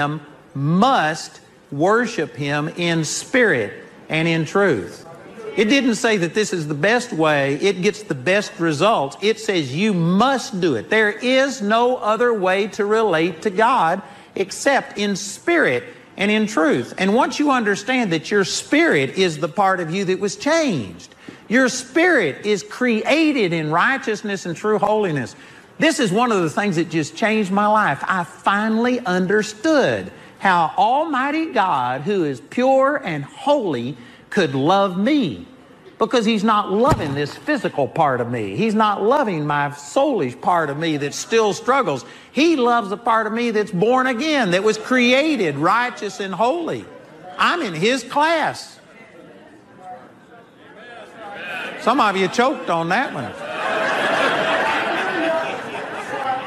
Him must worship Him in spirit and in truth. It didn't say that this is the best way, it gets the best results. It says you must do it. There is no other way to relate to God except in spirit and in truth. And once you understand that your spirit is the part of you that was changed, your spirit is created in righteousness and true holiness. This is one of the things that just changed my life. I finally understood how Almighty God, who is pure and holy, could love me, because He's not loving this physical part of me. He's not loving my soulish part of me that still struggles. He loves the part of me that's born again, that was created righteous and holy. I'm in His class. Some of you choked on that one.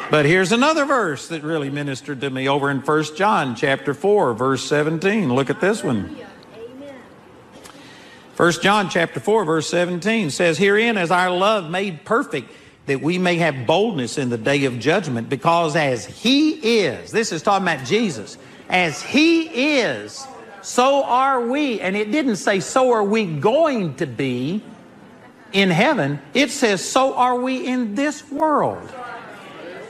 But here's another verse that really ministered to me over in First John chapter 4, verse 17. Look at this one. First John chapter 4, verse 17 says, "Herein is our love made perfect, that we may have boldness in the day of judgment, because as He is," this is talking about Jesus, "as He is, so are we." And it didn't say, so are we going to be in heaven. It says, so are we in this world.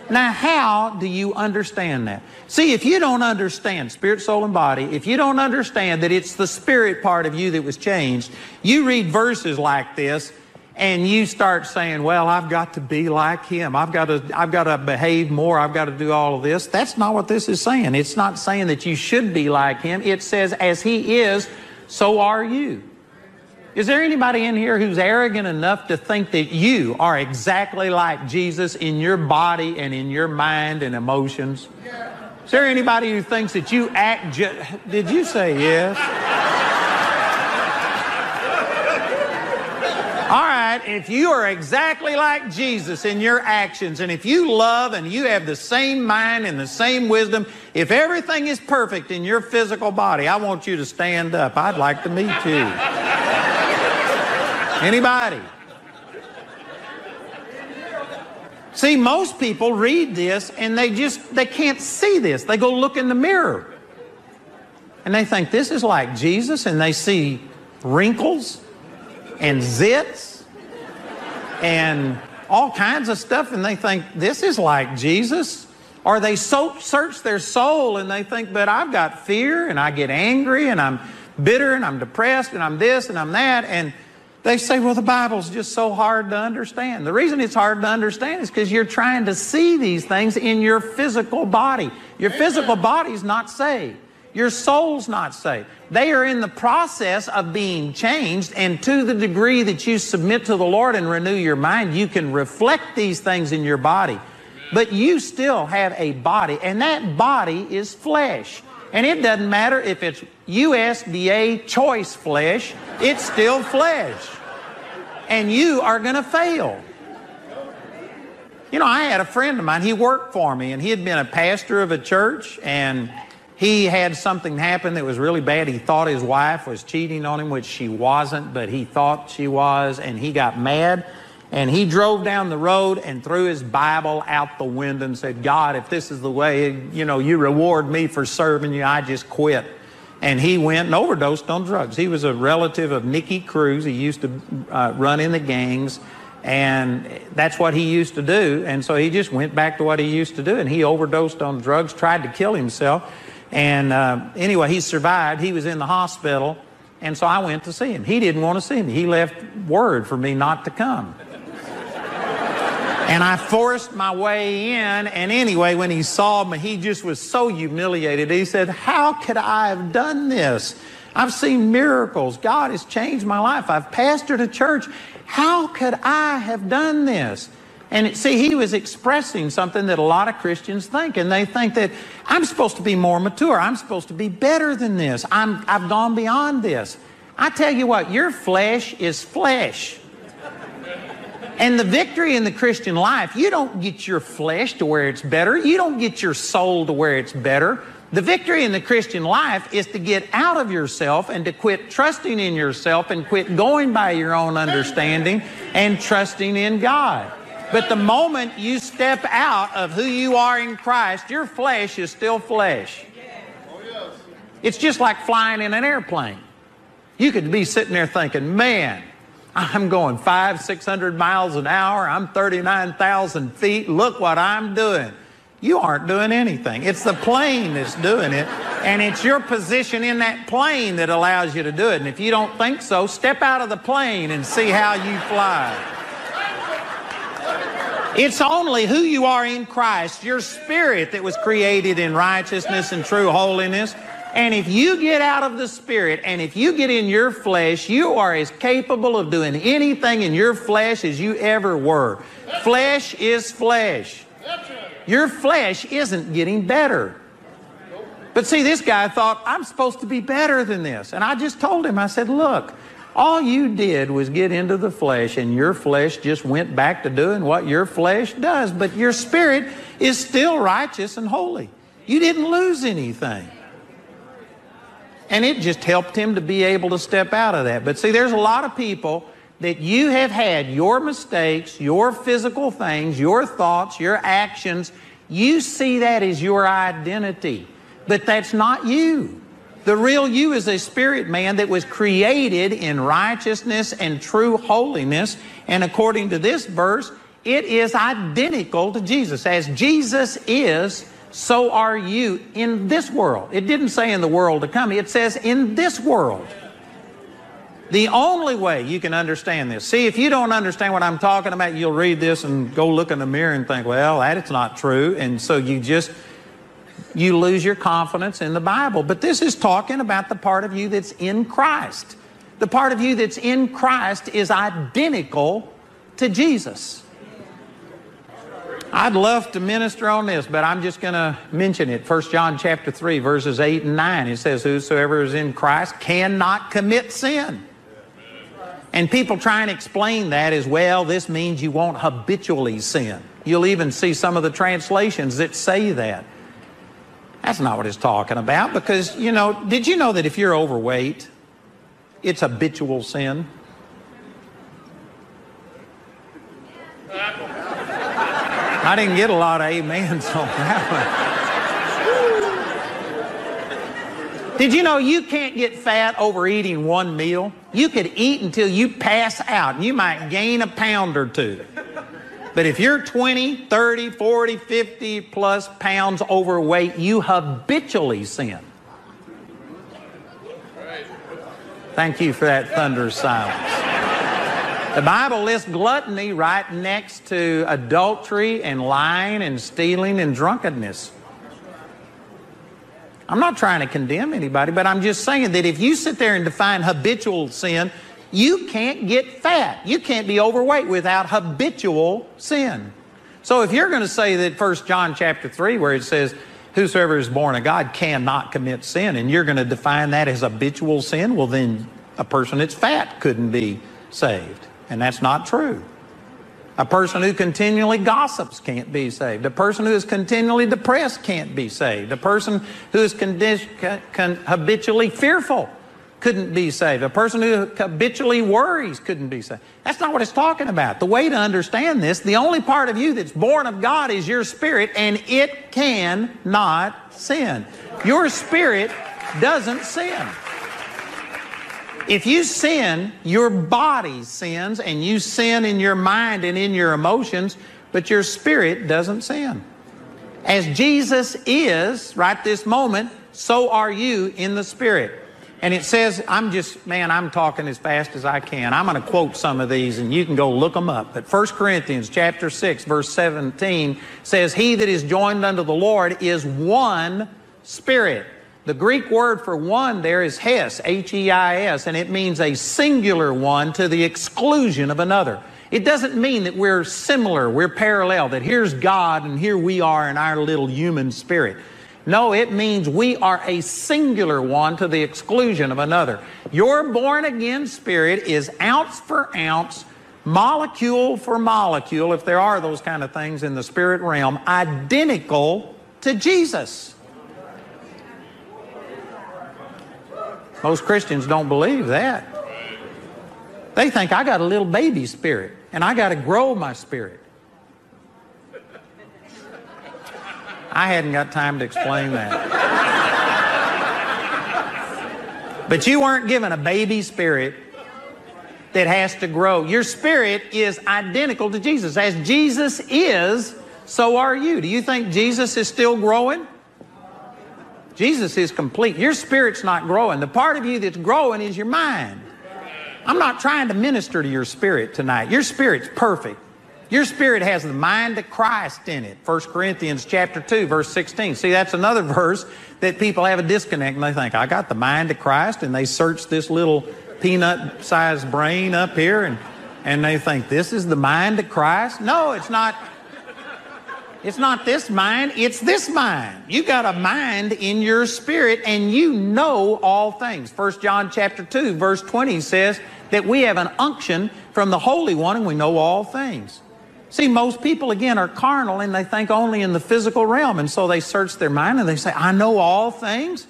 Now, how do you understand that? See, if you don't understand spirit, soul, and body, if you don't understand that it's the spirit part of you that was changed, you read verses like this and you start saying, well, I've got to be like Him. I've got to behave more. I've got to do all of this. That's not what this is saying. It's not saying that you should be like Him. It says, as He is, so are you. Is there anybody in here who's arrogant enough to think that you are exactly like Jesus in your body and in your mind and emotions? Is there anybody who thinks that you act just... Did you say yes? All right, if you are exactly like Jesus in your actions, and if you love and you have the same mind and the same wisdom, if everything is perfect in your physical body, I want you to stand up. I'd like to meet you. Anybody? See, most people read this and they can't see this. They go look in the mirror and they think this is like Jesus, and they see wrinkles and zits and all kinds of stuff, and they think this is like Jesus. Or they search their soul and they think, but I've got fear and I get angry and I'm bitter and I'm depressed and I'm this and I'm that, and they say, well, the Bible's just so hard to understand. The reason it's hard to understand is because you're trying to see these things in your physical body. Your physical body's not saved. Your soul's not saved. They are in the process of being changed, and to the degree that you submit to the Lord and renew your mind, you can reflect these things in your body. But you still have a body, and that body is flesh. And it doesn't matter if it's USDA choice flesh, it's still flesh. And you are going to fail. You know, I had a friend of mine, he worked for me, and he had been a pastor of a church, and he had something happen that was really bad. He thought his wife was cheating on him, which she wasn't, but he thought she was, and he got mad. And he drove down the road and threw his Bible out the window and said, God, if this is the way, you know, you reward me for serving you, I just quit. And he went and overdosed on drugs. He was a relative of Nicky Cruz. He used to run in the gangs, and that's what he used to do. And so he just went back to what he used to do, and he overdosed on drugs, tried to kill himself. And anyway, he survived. He was in the hospital, and so I went to see him. He didn't want to see me. He left word for me not to come. And I forced my way in, and anyway, when he saw me, he just was so humiliated. He said, how could I have done this? I've seen miracles. God has changed my life. I've pastored a church. How could I have done this? And see, he was expressing something that a lot of Christians think, and they think that I'm supposed to be more mature. I'm supposed to be better than this. I've gone beyond this. I tell you what, your flesh is flesh. And the victory in the Christian life, you don't get your flesh to where it's better. You don't get your soul to where it's better. The victory in the Christian life is to get out of yourself and to quit trusting in yourself and quit going by your own understanding and trusting in God. But the moment you step out of who you are in Christ, your flesh is still flesh. It's just like flying in an airplane. You could be sitting there thinking, man, I'm going 500-600 miles an hour. I'm 39,000 feet. Look what I'm doing. You aren't doing anything. It's the plane that's doing it, and it's your position in that plane that allows you to do it. And if you don't think so, step out of the plane and see how you fly. It's only who you are in Christ, your spirit that was created in righteousness and true holiness. And if you get out of the spirit and if you get in your flesh, you are as capable of doing anything in your flesh as you ever were. Flesh is flesh. Your flesh isn't getting better. But see, this guy thought, I'm supposed to be better than this. And I just told him, I said, look, all you did was get into the flesh, and your flesh just went back to doing what your flesh does. But your spirit is still righteous and holy. You didn't lose anything. And it just helped him to be able to step out of that. But see, there's a lot of people that you have had your mistakes, your physical things, your thoughts, your actions. You see that as your identity, but that's not you. The real you is a spirit man that was created in righteousness and true holiness. And according to this verse, it is identical to Jesus. As Jesus is, so are you in this world. It didn't say in the world to come. It says in this world. The only way you can understand this. See, if you don't understand what I'm talking about, you'll read this and go look in the mirror and think, well, that it's not true. And so you lose your confidence in the Bible. But this is talking about the part of you that's in Christ. The part of you that's in Christ is identical to Jesus. I'd love to minister on this, but I'm just going to mention it. First John chapter 3, verses 8 and 9, it says, whosoever is in Christ cannot commit sin. And people try and explain that as, well, this means you won't habitually sin. You'll even see some of the translations that say that. That's not what it's talking about, because, you know, did you know that if you're overweight, it's habitual sin? I didn't get a lot of amens on that one. Did you know you can't get fat over eating one meal? You could eat until you pass out, and you might gain a pound or two. But if you're 20, 30, 40, 50 plus pounds overweight, you habitually sin. Thank you for that thunderous silence. The Bible lists gluttony right next to adultery and lying and stealing and drunkenness. I'm not trying to condemn anybody, but I'm just saying that if you sit there and define habitual sin, you can't get fat. You can't be overweight without habitual sin. So if you're going to say that 1 John chapter 3, where it says, whosoever is born of God cannot commit sin, and you're going to define that as habitual sin, well, then a person that's fat couldn't be saved. And that's not true. A person who continually gossips can't be saved. A person who is continually depressed can't be saved. A person who is habitually fearful couldn't be saved. A person who habitually worries couldn't be saved. That's not what it's talking about. The way to understand this, the only part of you that's born of God is your spirit, and it cannot sin. Your spirit doesn't sin. If you sin, your body sins, and you sin in your mind and in your emotions, but your spirit doesn't sin. As Jesus is right this moment, so are you in the spirit. And it says, I'm talking as fast as I can. I'm going to quote some of these, and you can go look them up. But First Corinthians chapter 6, verse 17 says, he that is joined unto the Lord is one spirit. The Greek word for one there is heis, H-E-I-S, and it means a singular one to the exclusion of another. It doesn't mean that we're similar, we're parallel, that here's God and here we are in our little human spirit. No, it means we are a singular one to the exclusion of another. Your born-again spirit is ounce for ounce, molecule for molecule, if there are those kind of things in the spirit realm, identical to Jesus. Most Christians don't believe that. They think, I got a little baby spirit, and I got to grow my spirit. I hadn't got time to explain that. But you weren't given a baby spirit that has to grow. Your spirit is identical to Jesus. As Jesus is, so are you. Do you think Jesus is still growing? Jesus is complete. Your spirit's not growing. The part of you that's growing is your mind. I'm not trying to minister to your spirit tonight. Your spirit's perfect. Your spirit has the mind of Christ in it. First Corinthians chapter 2, verse 16. See, that's another verse that people have a disconnect, and they think, I got the mind of Christ, and they search this little peanut-sized brain up here, and they think, this is the mind of Christ? No, it's not. It's not this mind, it's this mind. You got a mind in your spirit, and you know all things. First John chapter 2, verse 20 says that we have an unction from the Holy One, and we know all things. See, most people, again, are carnal, and they think only in the physical realm, and so they search their mind, and they say, I know all things?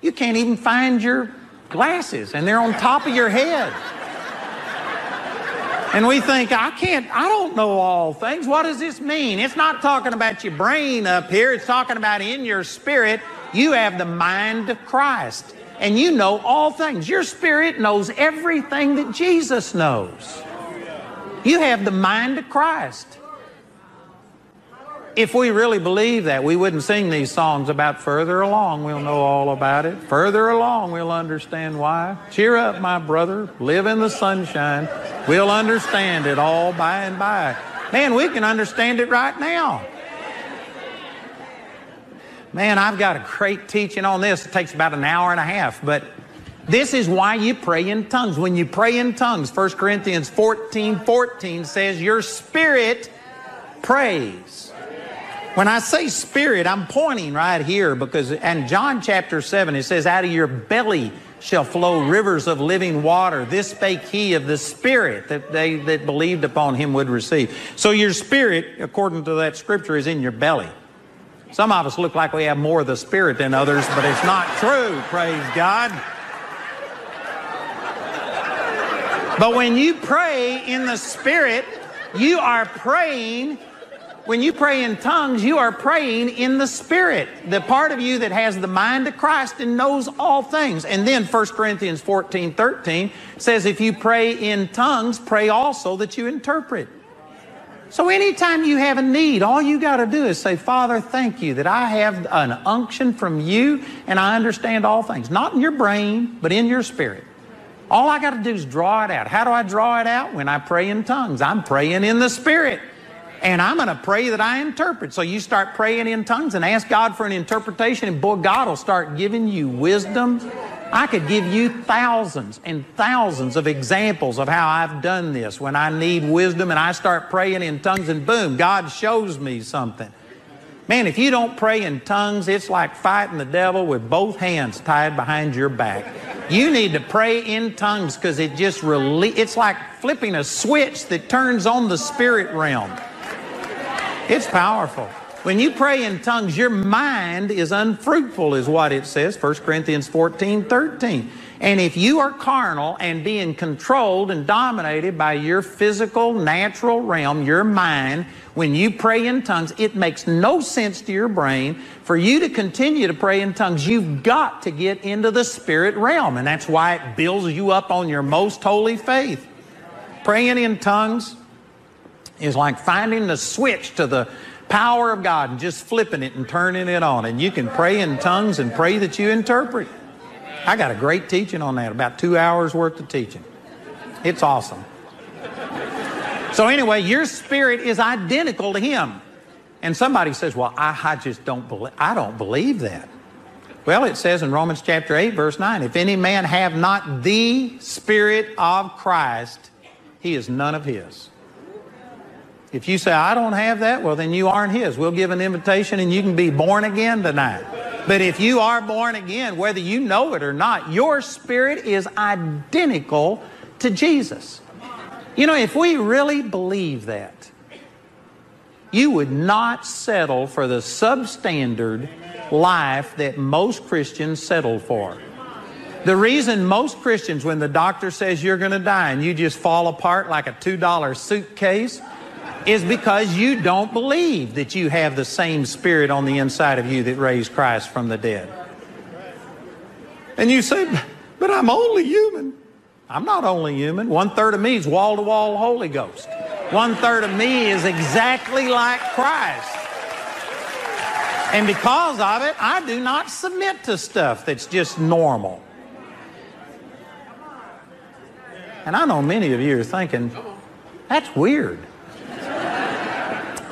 You can't even find your glasses, and they're on top of your head. And we think, I don't know all things. What does this mean? It's not talking about your brain up here. It's talking about in your spirit. You have the mind of Christ, and you know all things. Your spirit knows everything that Jesus knows. You have the mind of Christ. If we really believe that, we wouldn't sing these songs about further along we'll know all about it. Further along we'll understand why. Cheer up, my brother. Live in the sunshine. We'll understand it all by and by. Man, we can understand it right now. Man, I've got a great teaching on this. It takes about an hour and a half, but this is why you pray in tongues. When you pray in tongues, 1 Corinthians 14:14 says your spirit prays. When I say spirit, I'm pointing right here because, and John chapter 7, it says, out of your belly shall flow rivers of living water. This spake he of the Spirit that they that believed upon him would receive. So your spirit, according to that scripture, is in your belly. Some of us look like we have more of the Spirit than others, but it's not true, praise God. But when you pray in the Spirit, you are praying. When you pray in tongues, you are praying in the Spirit, the part of you that has the mind of Christ and knows all things. And then 1 Corinthians 14:13 says, if you pray in tongues, pray also that you interpret. So anytime you have a need, all you got to do is say, Father, thank you that I have an unction from you and I understand all things. Not in your brain, but in your spirit. All I got to do is draw it out. How do I draw it out? When I pray in tongues, I'm praying in the Spirit. And I'm going to pray that I interpret. So you start praying in tongues and ask God for an interpretation, and boy, God will start giving you wisdom. I could give you thousands and thousands of examples of how I've done this. When I need wisdom and I start praying in tongues, and boom, God shows me something. Man, if you don't pray in tongues, it's like fighting the devil with both hands tied behind your back. You need to pray in tongues because it just it's like flipping a switch that turns on the spirit realm. It's powerful. When you pray in tongues, your mind is unfruitful is what it says, 1 Corinthians 14:13. And if you are carnal and being controlled and dominated by your physical, natural realm, your mind, when you pray in tongues, it makes no sense to your brain. For you to continue to pray in tongues, you've got to get into the spirit realm. And that's why it builds you up on your most holy faith. Praying in tongues is like finding the switch to the power of God and just flipping it and turning it on. And you can pray in tongues and pray that you interpret. I got a great teaching on that, about 2 hours worth of teaching. It's awesome. So anyway, your spirit is identical to him. And somebody says, well, I just don't believe that. Well, it says in Romans chapter 8, verse 9, if any man have not the Spirit of Christ, he is none of his. If you say, I don't have that, well, then you aren't his. We'll give an invitation and you can be born again tonight. But if you are born again, whether you know it or not, your spirit is identical to Jesus. You know, if we really believe that, you would not settle for the substandard life that most Christians settle for. The reason most Christians, when the doctor says you're going to die and you just fall apart like a $2 suitcase, is because you don't believe that you have the same spirit on the inside of you that raised Christ from the dead. And you say, But I'm only human. I'm not only human. 1/3 of me is wall-to-wall Holy Ghost. 1/3 of me is exactly like Christ. And because of it, I do not submit to stuff that's just normal. And I know many of you are thinking, that's weird.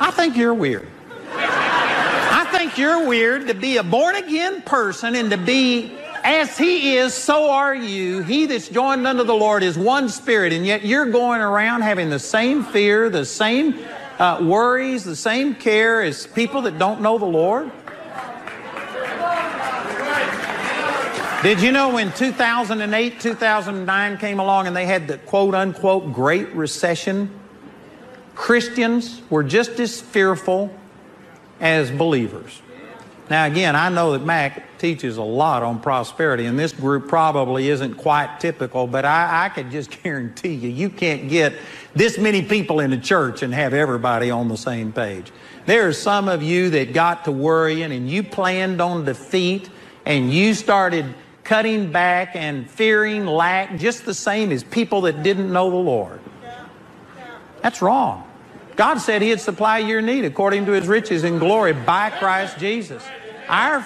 I think you're weird. I think you're weird to be a born-again person and to be as he is, so are you. He that's joined unto the Lord is one spirit, and yet you're going around having the same fear, the same worries, the same care as people that don't know the Lord. Did you know when 2008, 2009 came along and they had the quote-unquote Great Recession, Christians were just as fearful as believers. Now again, I know that Mac teaches a lot on prosperity, and this group probably isn't quite typical, but I could just guarantee you, you can't get this many people in a church and have everybody on the same page. There are some of you that got to worrying, and you planned on defeat, and you started cutting back and fearing lack just the same as people that didn't know the Lord. That's wrong. God said he'd supply your need according to his riches in glory by Christ Jesus. Our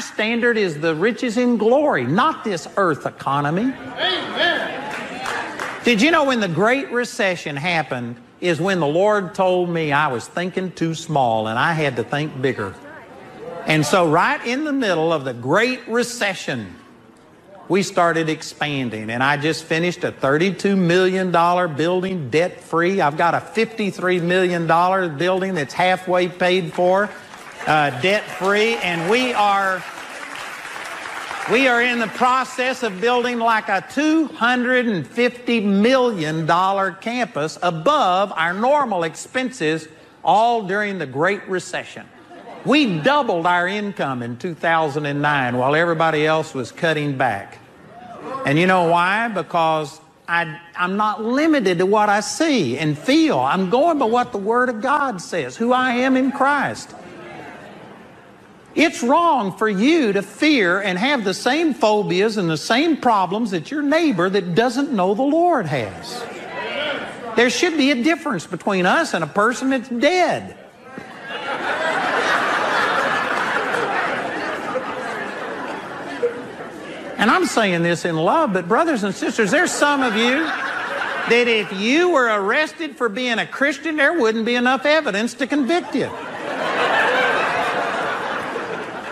standard is the riches in glory, not this earth economy. Amen. Did you know when the Great Recession happened is when the Lord told me I was thinking too small and I had to think bigger. And so right in the middle of the Great Recession, we started expanding, and I just finished a $32 million building debt-free. I've got a $53 million building that's halfway paid for, debt-free, and we are in the process of building like a $250 million campus above our normal expenses, all during the Great Recession. We doubled our income in 2009 while everybody else was cutting back. And you know why? Because I'm not limited to what I see and feel. I'm going by what the Word of God says, who I am in Christ. It's wrong for you to fear and have the same phobias and the same problems that your neighbor that doesn't know the Lord has. There should be a difference between us and a person that's dead. And I'm saying this in love, but brothers and sisters, there's some of you that if you were arrested for being a Christian, there wouldn't be enough evidence to convict you.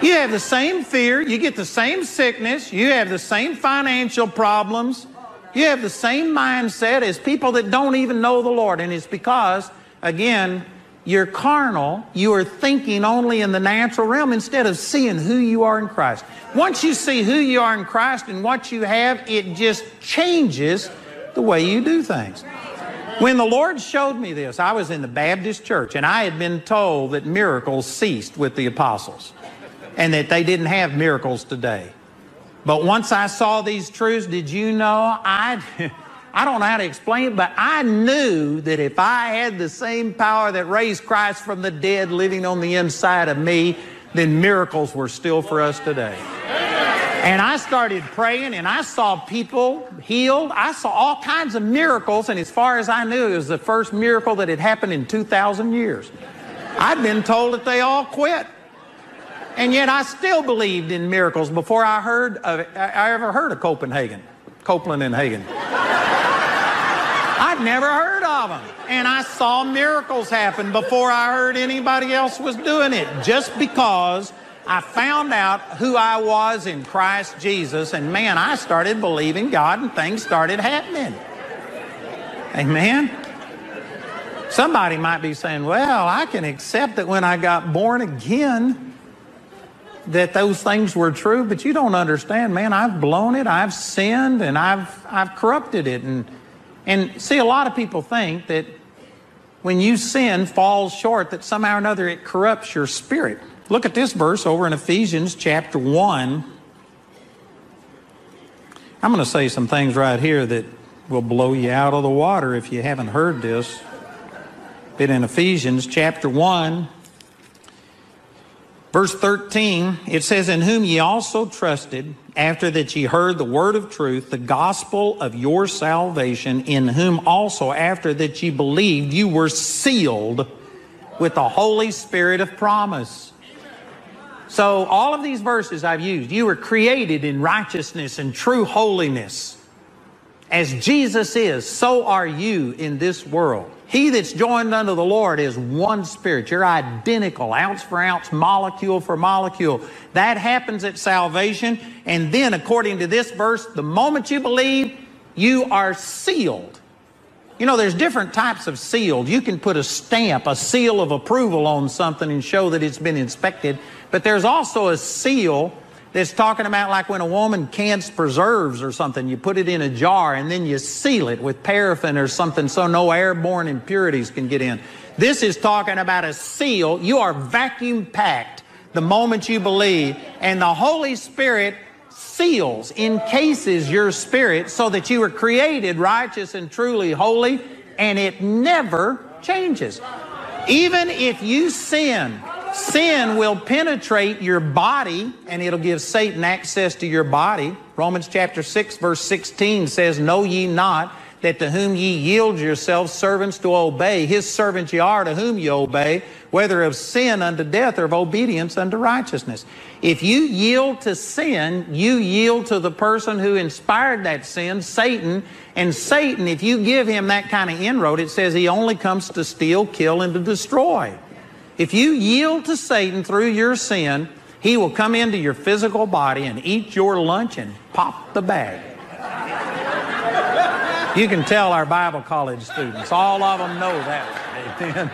You have the same fear, you get the same sickness, you have the same financial problems, you have the same mindset as people that don't even know the Lord. And it's because, again, you're carnal, you are thinking only in the natural realm instead of seeing who you are in Christ. Once you see who you are in Christ and what you have, it just changes the way you do things. When the Lord showed me this, I was in the Baptist church, and I had been told that miracles ceased with the apostles and that they didn't have miracles today. But once I saw these truths, did you know I don't know how to explain it, but I knew that if I had the same power that raised Christ from the dead living on the inside of me, then miracles were still for us today. And I started praying, and I saw people healed. I saw all kinds of miracles, and as far as I knew, it was the first miracle that had happened in 2,000 years. I'd been told that they all quit. And yet I still believed in miracles before I ever heard of Copeland and Hagen. I'd never heard of them, and I saw miracles happen before I heard anybody else was doing it, just because I found out who I was in Christ Jesus, and man, I started believing God, and things started happening. Amen? Somebody might be saying, well, I can accept that when I got born again, that those things were true, but you don't understand, man, I've blown it, I've sinned, and I've corrupted it. And see, a lot of people think that when you sin, falls short, that somehow or another it corrupts your spirit. Look at this verse over in Ephesians chapter 1. I'm going to say some things right here that will blow you out of the water if you haven't heard this. But in Ephesians chapter 1, Verse 13, it says, "In whom ye also trusted, after that ye heard the word of truth, the gospel of your salvation, in whom also after that ye believed, you were sealed with the Holy Spirit of promise." So all of these verses I've used, you were created in righteousness and true holiness. As Jesus is, so are you in this world. He that's joined unto the Lord is one spirit. You're identical, ounce for ounce, molecule for molecule. That happens at salvation. And then, according to this verse, the moment you believe, you are sealed. You know, there's different types of sealed. You can put a stamp, a seal of approval on something and show that it's been inspected. But there's also a seal that's talking about like when a woman cans preserves or something. You put it in a jar and then you seal it with paraffin or something so no airborne impurities can get in. This is talking about a seal. You are vacuum packed the moment you believe. And the Holy Spirit seals, encases your spirit so that you were created righteous and truly holy. And it never changes. Even if you sin, sin will penetrate your body and it'll give Satan access to your body. Romans chapter 6 verse 16 says, "Know ye not that to whom ye yield yourselves servants to obey, his servants ye are to whom ye obey, whether of sin unto death or of obedience unto righteousness." If you yield to sin, you yield to the person who inspired that sin, Satan. And Satan, if you give him that kind of inroad, it says he only comes to steal, kill, and to destroy. If you yield to Satan through your sin, he will come into your physical body and eat your lunch and pop the bag. You can tell our Bible college students. All of them know that. Amen.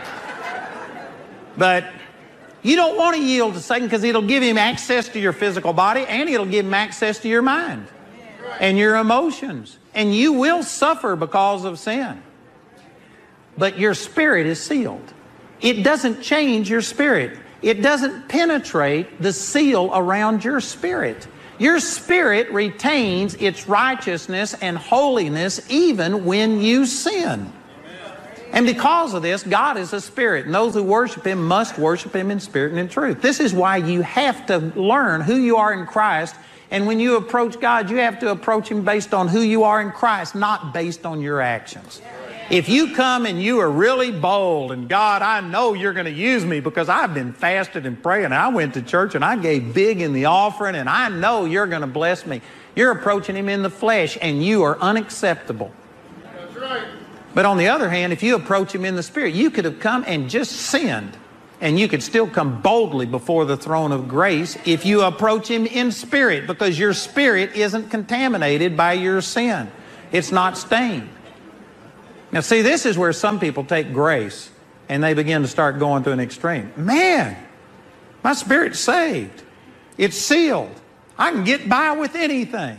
But you don't want to yield to Satan because it'll give him access to your physical body and it'll give him access to your mind and your emotions. And you will suffer because of sin. But your spirit is sealed. It doesn't change your spirit. It doesn't penetrate the seal around your spirit. Your spirit retains its righteousness and holiness even when you sin. And because of this, God is a spirit, and those who worship Him must worship Him in spirit and in truth. This is why you have to learn who you are in Christ. And when you approach God, you have to approach Him based on who you are in Christ, not based on your actions. If you come and you are really bold and, "God, I know you're going to use me because I've been fasted and praying and I went to church and I gave big in the offering and I know you're going to bless me." You're approaching Him in the flesh and you are unacceptable. That's right. But on the other hand, if you approach Him in the spirit, you could have come and just sinned and you could still come boldly before the throne of grace if you approach Him in spirit, because your spirit isn't contaminated by your sin. It's not stained. Now, see, this is where some people take grace and they begin to start going to an extreme. "Man, my spirit's saved. It's sealed. I can get by with anything."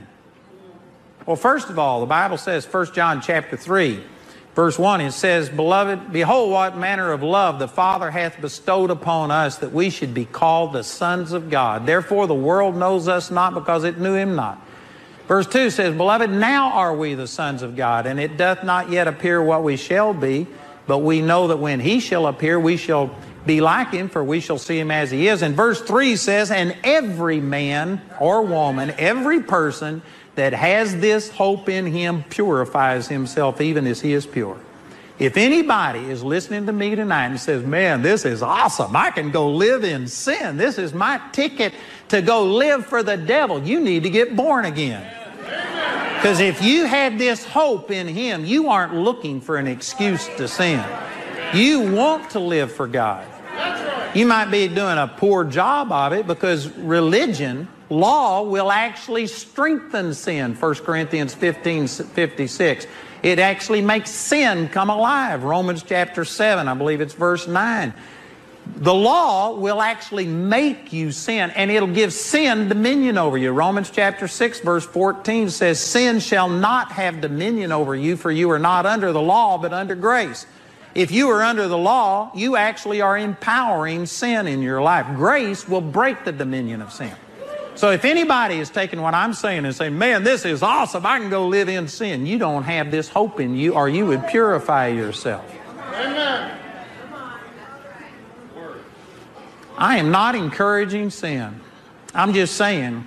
Well, first of all, the Bible says, First John chapter 3, verse 1, it says, "Beloved, behold what manner of love the Father hath bestowed upon us, that we should be called the sons of God. Therefore the world knows us not, because it knew Him not." Verse 2 says, "Beloved, now are we the sons of God, and it doth not yet appear what we shall be, but we know that when He shall appear, we shall be like Him, for we shall see Him as He is." And verse 3 says, "And every man or woman, every person that has this hope in Him purifies himself, even as He is pure." If anybody is listening to me tonight and says, "Man, this is awesome. I can go live in sin. This is my ticket to go live for the devil," you need to get born again. Because if you had this hope in Him, you aren't looking for an excuse to sin. You want to live for God. You might be doing a poor job of it because religion, law, will actually strengthen sin. First Corinthians 15:56. It actually makes sin come alive. Romans chapter 7, I believe it's verse 9. The law will actually make you sin, and it'll give sin dominion over you. Romans chapter 6, verse 14 says, "Sin shall not have dominion over you, for you are not under the law, but under grace." If you are under the law, you actually are empowering sin in your life. Grace will break the dominion of sin. So if anybody is taking what I'm saying and saying, "Man, this is awesome. I can go live in sin," you don't have this hope in you, or you would purify yourself. Amen. I am not encouraging sin. I'm just saying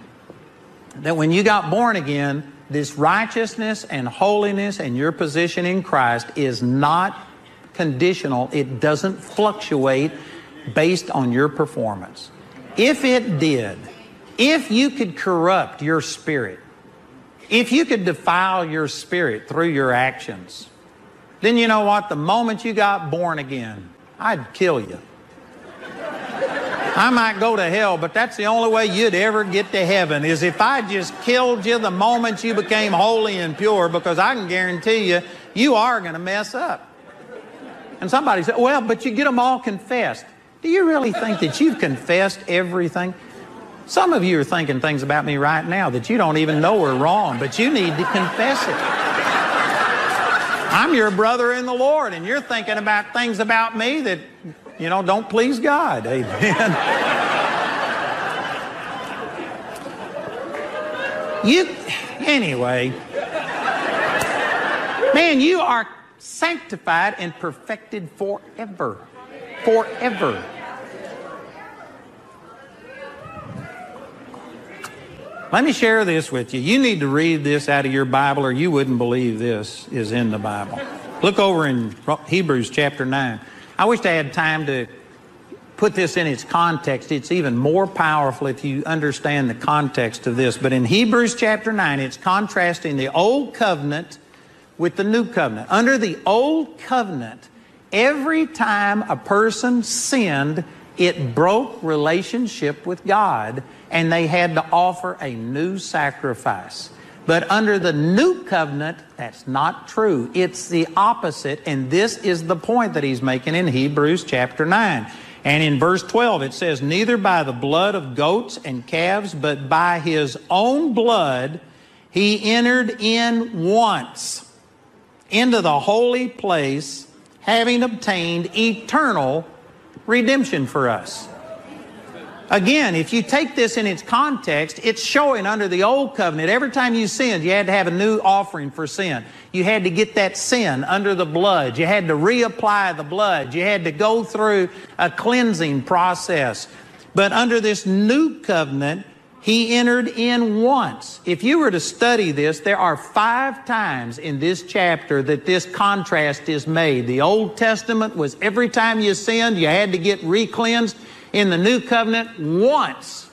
that when you got born again, this righteousness and holiness and your position in Christ is not conditional. It doesn't fluctuate based on your performance. If it did, if you could corrupt your spirit, if you could defile your spirit through your actions, then you know what? The moment you got born again, I'd kill you. I might go to hell, but that's the only way you'd ever get to heaven, is if I just killed you the moment you became holy and pure, because I can guarantee you, you are going to mess up. And somebody said, well, but you get them all confessed. Do you really think that you've confessed everything? Some of you are thinking things about me right now that you don't even know are wrong, but you need to confess it. I'm your brother in the Lord, and you're thinking about things about me that, you know, don't please God. Amen. Anyway, man, you are sanctified and perfected forever. Forever. Let me share this with you. You need to read this out of your Bible, or you wouldn't believe this is in the Bible. Look over in Hebrews chapter 9. I wish I had time to put this in its context. It's even more powerful if you understand the context of this. But in Hebrews chapter 9, it's contrasting the old covenant with the new covenant. Under the old covenant, every time a person sinned, it broke relationship with God, and they had to offer a new sacrifice. But under the new covenant, that's not true. It's the opposite, and this is the point that he's making in Hebrews chapter 9. And in verse 12, it says, neither by the blood of goats and calves, but by his own blood, he entered in once into the holy place, having obtained eternal redemption for us. Again, if you take this in its context, it's showing under the old covenant, every time you sinned, you had to have a new offering for sin. You had to get that sin under the blood. You had to reapply the blood. You had to go through a cleansing process. But under this new covenant, he entered in once. If you were to study this, there are 5 times in this chapter that this contrast is made. The Old Testament was every time you sinned, you had to get re-cleansed. In the new covenant, once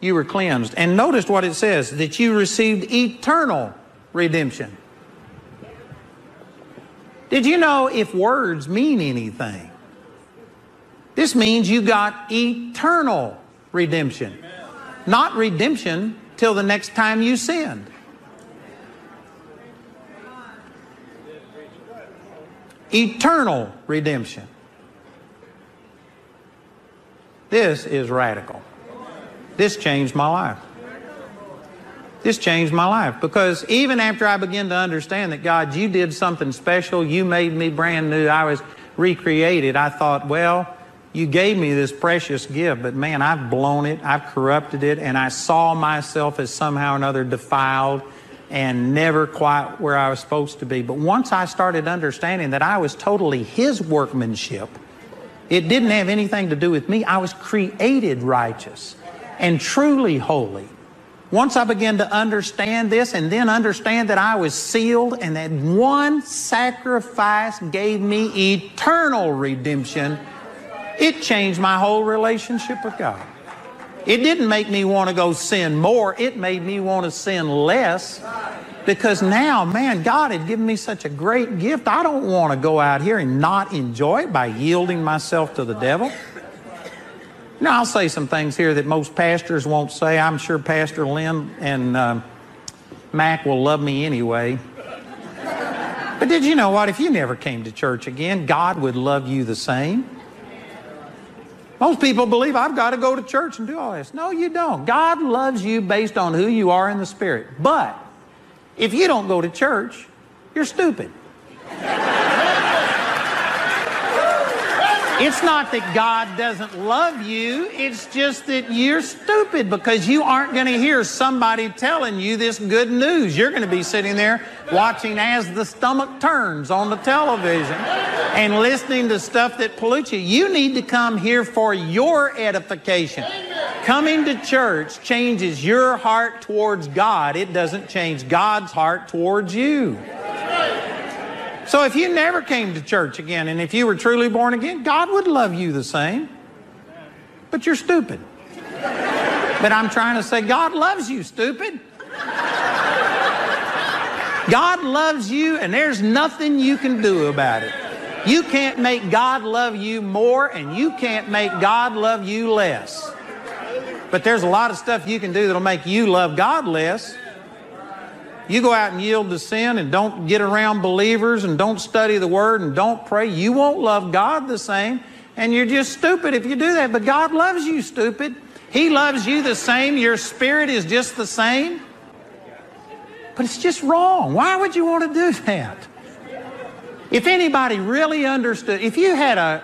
you were cleansed. And notice what it says, that you received eternal redemption. Did you know if words mean anything? This means you got eternal redemption. Not redemption till the next time you sinned. Eternal redemption. This is radical. This changed my life. This changed my life, because even after I began to understand that, God, you did something special, you made me brand new, I was recreated, I thought, well, you gave me this precious gift, but man, I've blown it, I've corrupted it, and I saw myself as somehow or another defiled and never quite where I was supposed to be. But once I started understanding that I was totally his workmanship, it didn't have anything to do with me. I was created righteous and truly holy. Once I began to understand this, and then understand that I was sealed and that one sacrifice gave me eternal redemption, it changed my whole relationship with God. It didn't make me want to go sin more. It made me want to sin less. Because now, man, God had given me such a great gift. I don't want to go out here and not enjoy it by yielding myself to the devil. Now, I'll say some things here that most pastors won't say. I'm sure Pastor Lynn and Mac will love me anyway. But did you know what? If you never came to church again, God would love you the same. Most people believe I've got to go to church and do all this. No, you don't. God loves you based on who you are in the Spirit. But if you don't go to church, you're stupid. It's not that God doesn't love you. It's just that you're stupid because you aren't going to hear somebody telling you this good news. You're going to be sitting there watching As the Stomach Turns on the television and listening to stuff that pollutes you. You need to come here for your edification. Coming to church changes your heart towards God. It doesn't change God's heart towards you. So if you never came to church again, and if you were truly born again, God would love you the same. But you're stupid. But I'm trying to say, God loves you, stupid. God loves you, and there's nothing you can do about it. You can't make God love you more, and you can't make God love you less. But there's a lot of stuff you can do that'll make you love God less. You go out and yield to sin and don't get around believers and don't study the Word and don't pray, you won't love God the same. And you're just stupid if you do that. But God loves you, stupid. He loves you the same. Your spirit is just the same. But it's just wrong. Why would you want to do that? If anybody really understood, if you had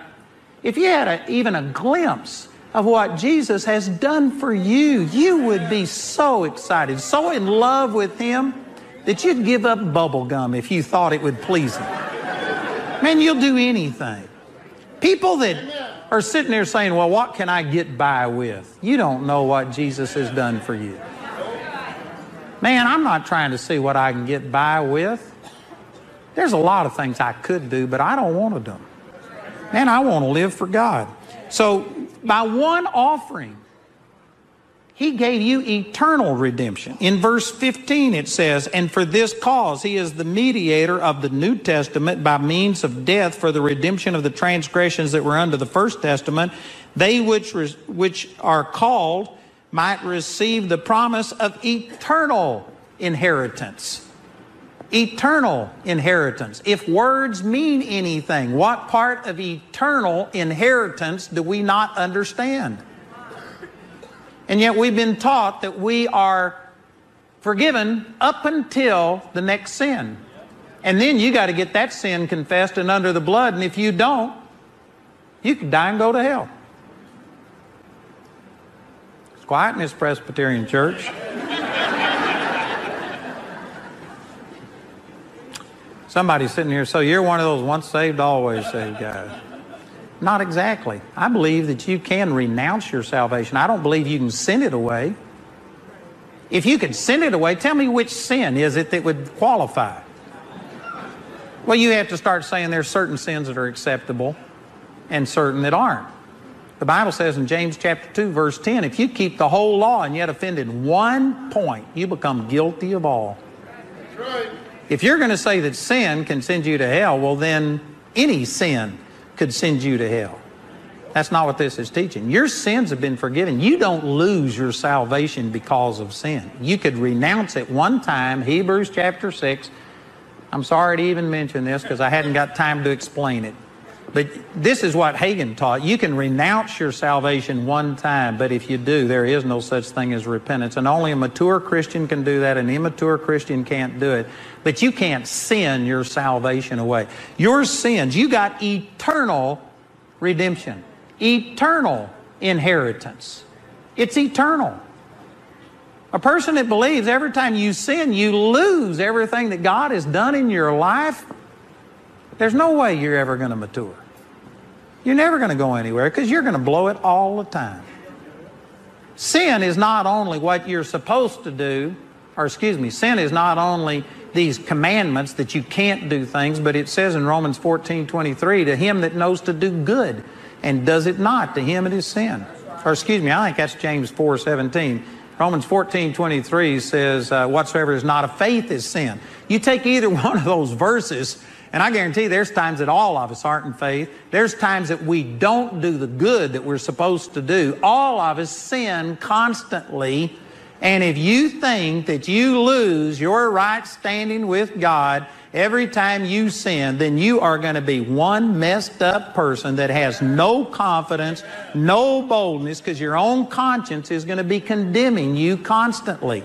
even a glimpse of what Jesus has done for you, you would be so excited, so in love with Him that you'd give up bubble gum if you thought it would please Him. Man, you'll do anything. People that are sitting there saying, well, what can I get by with? You don't know what Jesus has done for you. Man, I'm not trying to see what I can get by with. There's a lot of things I could do, but I don't want to do them. Man, I want to live for God. So by one offering, He gave you eternal redemption. In verse 15 it says, and for this cause He is the mediator of the New Testament by means of death for the redemption of the transgressions that were under the First Testament, they which are called might receive the promise of eternal inheritance. Eternal inheritance. If words mean anything, what part of eternal inheritance do we not understand? And yet we've been taught that we are forgiven up until the next sin. And then you got to get that sin confessed and under the blood. And if you don't, you can die and go to hell. It's quiet in this Presbyterian church. Somebody's sitting here, so you're one of those once saved, always saved guys. Not exactly. I believe that you can renounce your salvation. I don't believe you can send it away. If you could send it away, tell me which sin is it that would qualify. Well, you have to start saying there's certain sins that are acceptable and certain that aren't. The Bible says in James chapter 2, verse 10, if you keep the whole law and yet offend in one point, you become guilty of all. That's right. If you're going to say that sin can send you to hell, well, then any sin could send you to hell. That's not what this is teaching. Your sins have been forgiven. You don't lose your salvation because of sin. You could renounce it one time, Hebrews chapter 6. I'm sorry to even mention this because I hadn't got time to explain it. But this is what Hagin taught. You can renounce your salvation one time, but if you do, there is no such thing as repentance. And only a mature Christian can do that. An immature Christian can't do it. But you can't sin your salvation away. Your sins, you got eternal redemption, eternal inheritance. It's eternal. A person that believes every time you sin, you lose everything that God has done in your life. There's no way you're ever going to mature. You're never going to go anywhere because you're going to blow it all the time. Sin is not only what you're supposed to do, or excuse me, sin is not only these commandments that you can't do things, but it says in Romans 14:23, to him that knows to do good and does it not, to him it is sin. Or excuse me, I think that's James 4:17. Romans 14:23 says, whatsoever is not of faith is sin. You take either one of those verses, and I guarantee there's times that all of us aren't in faith. There's times that we don't do the good that we're supposed to do. All of us sin constantly. And if you think that you lose your right standing with God every time you sin, then you are going to be one messed up person that has no confidence, no boldness, because your own conscience is going to be condemning you constantly.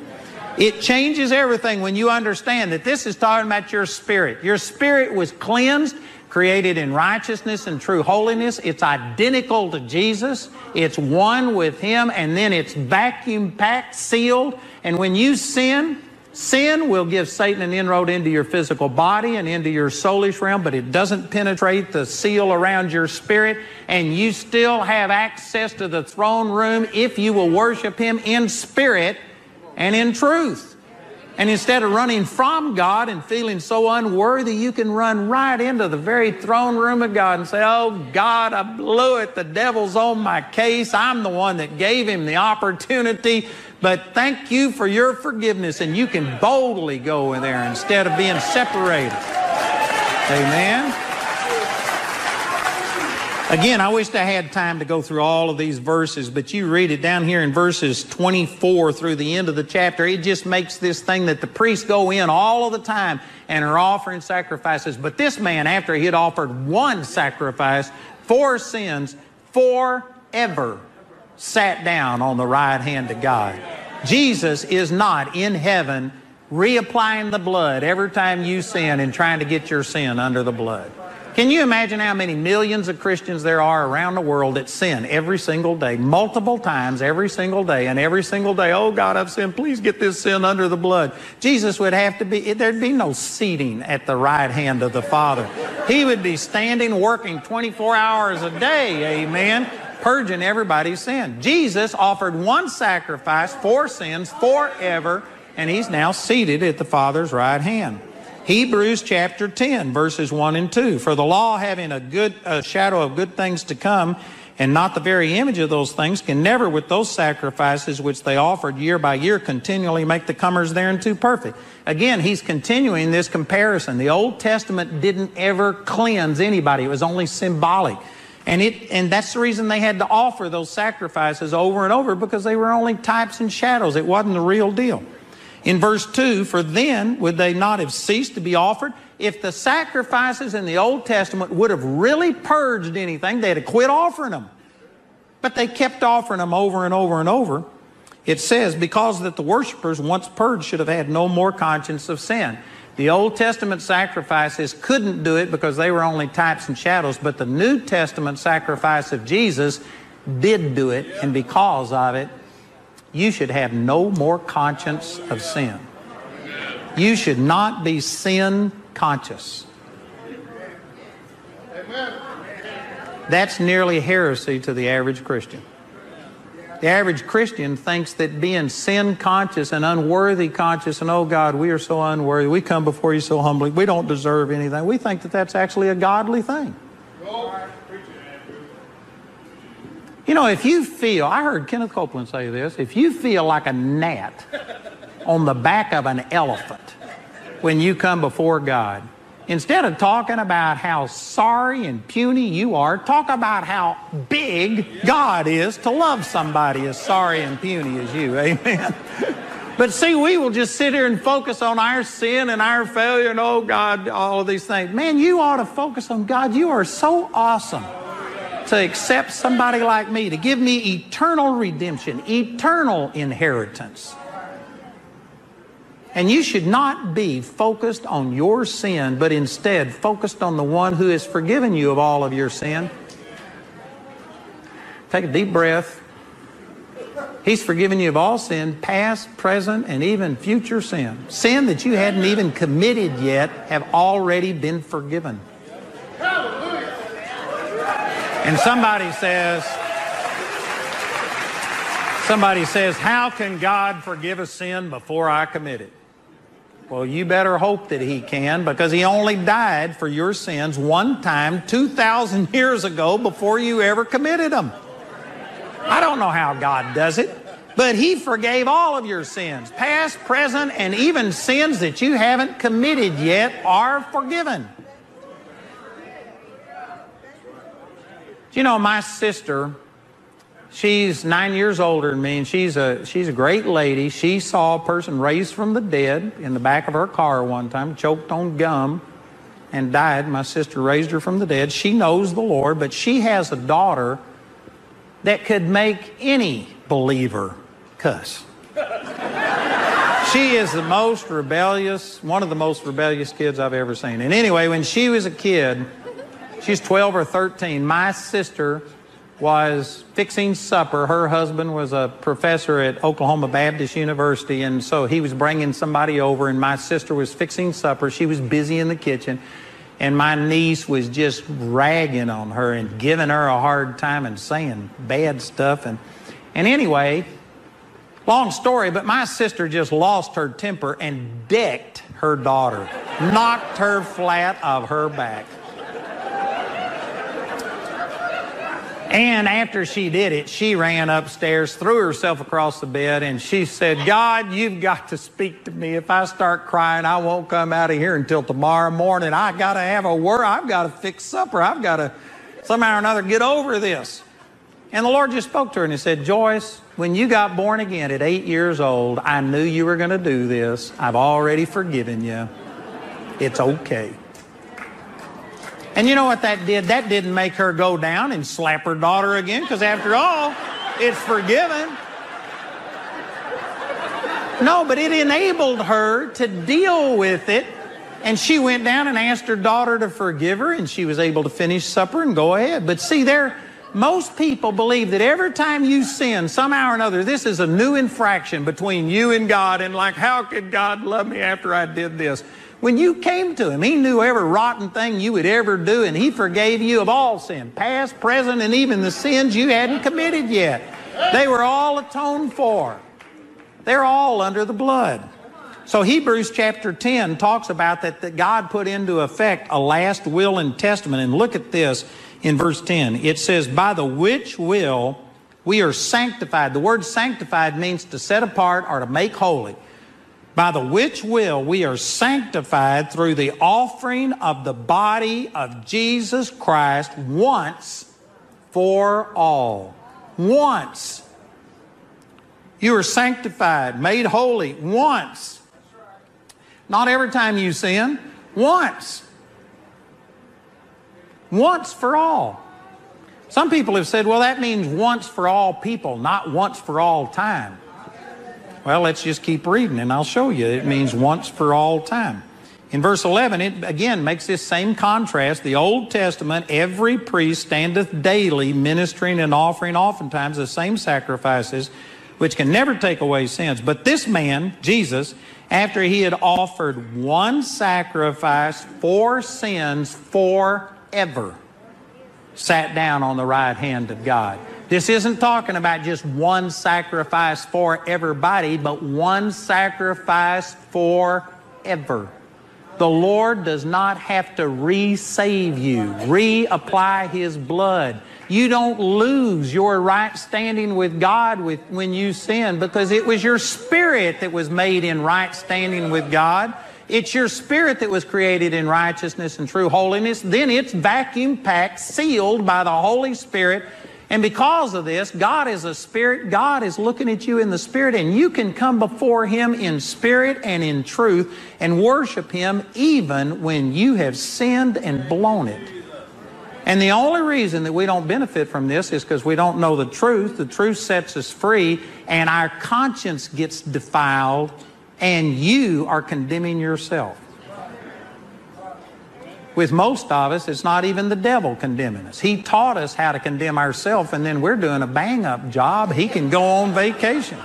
It changes everything when you understand that this is talking about your spirit. Your spirit was cleansed, created in righteousness and true holiness. It's identical to Jesus. It's one with Him, and then it's vacuum-packed, sealed. And when you sin, sin will give Satan an inroad into your physical body and into your soulish realm, but it doesn't penetrate the seal around your spirit, and you still have access to the throne room if you will worship Him in spirit and in truth. And instead of running from God and feeling so unworthy, you can run right into the very throne room of God and say, "Oh God, I blew it. The devil's on my case. I'm the one that gave him the opportunity. But thank you for your forgiveness," and you can boldly go in there instead of being separated. Amen. Again, I wished I had time to go through all of these verses, but you read it down here in verses 24 through the end of the chapter. It just makes this thing that the priests go in all of the time and are offering sacrifices. But this man, after he had offered one sacrifice for sins forever, sat down on the right hand of God. Jesus is not in heaven reapplying the blood every time you sin and trying to get your sin under the blood. Can you imagine how many millions of Christians there are around the world that sin every single day, multiple times every single day, and every single day, "Oh God, I've sinned. Please get this sin under the blood." Jesus would have to be, there'd be no seating at the right hand of the Father. He would be standing, working 24 hours a day, amen, purging everybody's sin. Jesus offered one sacrifice for sins forever, and He's now seated at the Father's right hand. Hebrews chapter 10, verses 1 and 2. "For the law, having a shadow of good things to come, and not the very image of those things, can never with those sacrifices which they offered year by year continually make the comers thereunto perfect." Again, he's continuing this comparison. The Old Testament didn't ever cleanse anybody. It was only symbolic. And that's the reason they had to offer those sacrifices over and over, because they were only types and shadows. It wasn't the real deal. In verse 2, "For then would they not have ceased to be offered?" If the sacrifices in the Old Testament would have really purged anything, they'd have quit offering them. But they kept offering them over and over and over. It says, "Because that the worshipers once purged should have had no more conscience of sin." The Old Testament sacrifices couldn't do it because they were only types and shadows, but the New Testament sacrifice of Jesus did do it, and because of it, you should have no more conscience of sin. You should not be sin conscious. That's nearly heresy to the average Christian. The average Christian thinks that being sin-conscious and unworthy-conscious and, "Oh God, we are so unworthy. We come before you so humbly. We don't deserve anything." We think that that's actually a godly thing. You know, if you feel, I heard Kenneth Copeland say this, if you feel like a gnat on the back of an elephant when you come before God, instead of talking about how sorry and puny you are, talk about how big God is to love somebody as sorry and puny as you. Amen. But see, we will just sit here and focus on our sin and our failure and, "Oh God," all of these things. Man, you ought to focus on God. You are so awesome to accept somebody like me, to give me eternal redemption, eternal inheritance. And you should not be focused on your sin, but instead focused on the one who has forgiven you of all of your sin. Take a deep breath. He's forgiven you of all sin, past, present, and even future sin. Sin that you hadn't even committed yet have already been forgiven. And somebody says, "How can God forgive a sin before I commit it?" Well, you better hope that He can, because He only died for your sins one time 2,000 years ago before you ever committed them. I don't know how God does it, but He forgave all of your sins, past, present, and even sins that you haven't committed yet are forgiven. You know, my sister, she's 9 years older than me, and she's a great lady. She saw a person raised from the dead in the back of her car one time, choked on gum and died. My sister raised her from the dead. She knows the Lord, but she has a daughter that could make any believer cuss. She is one of the most rebellious kids I've ever seen. And anyway, when she was a kid, She's 12 or 13. My sister was fixing supper. Her husband was a professor at Oklahoma Baptist University, and so he was bringing somebody over, and my sister was fixing supper. She was busy in the kitchen, and my niece was just ragging on her and giving her a hard time and saying bad stuff. And anyway, long story, but my sister just lost her temper and decked her daughter, knocked her flat off her back. And after she did it, she ran upstairs, threw herself across the bed, and she said, "God, you've got to speak to me. If I start crying, I won't come out of here until tomorrow morning. I got to have a word. I've got to fix supper. I've got to somehow or another get over this." And the Lord just spoke to her and he said, "Joyce, when you got born again at 8 years old, I knew you were going to do this. I've already forgiven you. It's okay." And you know what that did? That didn't make her go down and slap her daughter again, because after all, it's forgiven. No, but it enabled her to deal with it. And she went down and asked her daughter to forgive her, and she was able to finish supper and go ahead. But see there, most people believe that every time you sin, somehow or another, this is a new infraction between you and God, and like, how could God love me after I did this? When you came to him, he knew every rotten thing you would ever do, and he forgave you of all sin, past, present, and even the sins you hadn't committed yet. They were all atoned for. They're all under the blood. So Hebrews chapter 10 talks about that God put into effect a last will and testament. And look at this in verse 10. It says, "By the which will we are sanctified." The word sanctified means to set apart or to make holy. "By the which will we are sanctified through the offering of the body of Jesus Christ once for all." Once. You are sanctified, made holy, once. Not every time you sin. Once. Once for all. Some people have said, well, that means once for all people, not once for all time. Well, let's just keep reading and I'll show you. It means once for all time. In verse 11, it again makes this same contrast. "The Old Testament, every priest standeth daily ministering and offering oftentimes the same sacrifices, which can never take away sins. But this man, Jesus, after he had offered one sacrifice for sins forever, sat down on the right hand of God." This isn't talking about just one sacrifice for everybody, but one sacrifice forever. The Lord does not have to re-save you, reapply his blood. You don't lose your right standing with God when you sin, because it was your spirit that was made in right standing with God. It's your spirit that was created in righteousness and true holiness. Then it's vacuum-packed, sealed by the Holy Spirit. And because of this, God is a spirit. God is looking at you in the spirit, and you can come before him in spirit and in truth and worship him even when you have sinned and blown it. And the only reason that we don't benefit from this is because we don't know the truth. The truth sets us free, and our conscience gets defiled, and you are condemning yourself. With most of us, it's not even the devil condemning us. He taught us how to condemn ourselves, and then we're doing a bang-up job. He can go on vacation.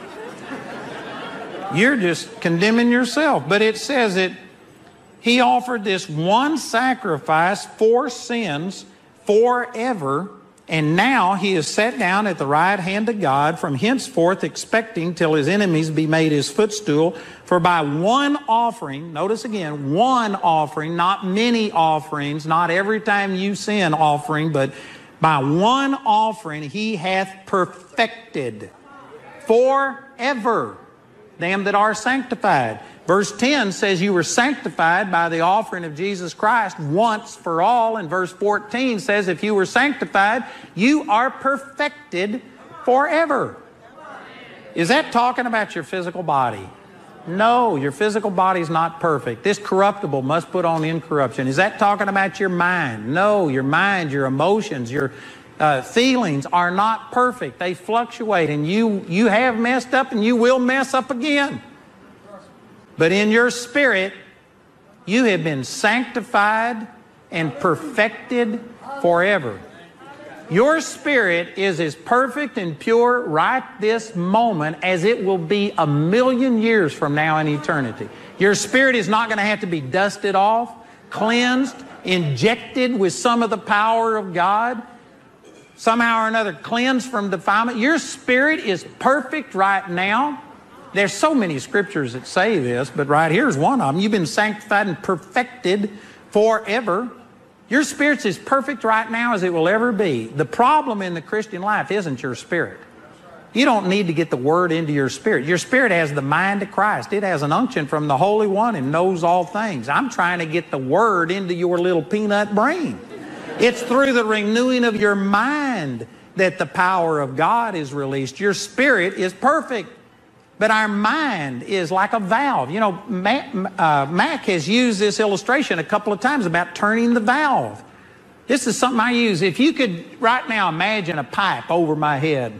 You're just condemning yourself. But it says that he offered this one sacrifice for sins forever, and now he is set down at the right hand of God, from henceforth expecting till his enemies be made his footstool. For by one offering, notice again, one offering, not many offerings, not every time you sin offering, but by one offering he hath perfected forever them that are sanctified. Verse 10 says you were sanctified by the offering of Jesus Christ once for all. And verse 14 says if you were sanctified, you are perfected forever. Is that talking about your physical body? No, your physical body is not perfect. This corruptible must put on incorruption. Is that talking about your mind? No, your mind, your emotions, your feelings are not perfect. They fluctuate, and you have messed up and you will mess up again. But in your spirit, you have been sanctified and perfected forever. Your spirit is as perfect and pure right this moment as it will be 1,000,000 years from now in eternity. Your spirit is not going to have to be dusted off, cleansed, injected with some of the power of God, somehow or another cleansed from defilement. Your spirit is perfect right now. There's so many scriptures that say this, but right here's one of them. You've been sanctified and perfected forever. Your spirit's as perfect right now as it will ever be. The problem in the Christian life isn't your spirit. You don't need to get the Word into your spirit. Your spirit has the mind of Christ. It has an unction from the Holy One and knows all things. I'm trying to get the Word into your little peanut brain. It's through the renewing of your mind that the power of God is released. Your spirit is perfect. But our mind is like a valve. You know, Mac has used this illustration a couple of times about turning the valve. This is something I use. If you could right now imagine a pipe over my head,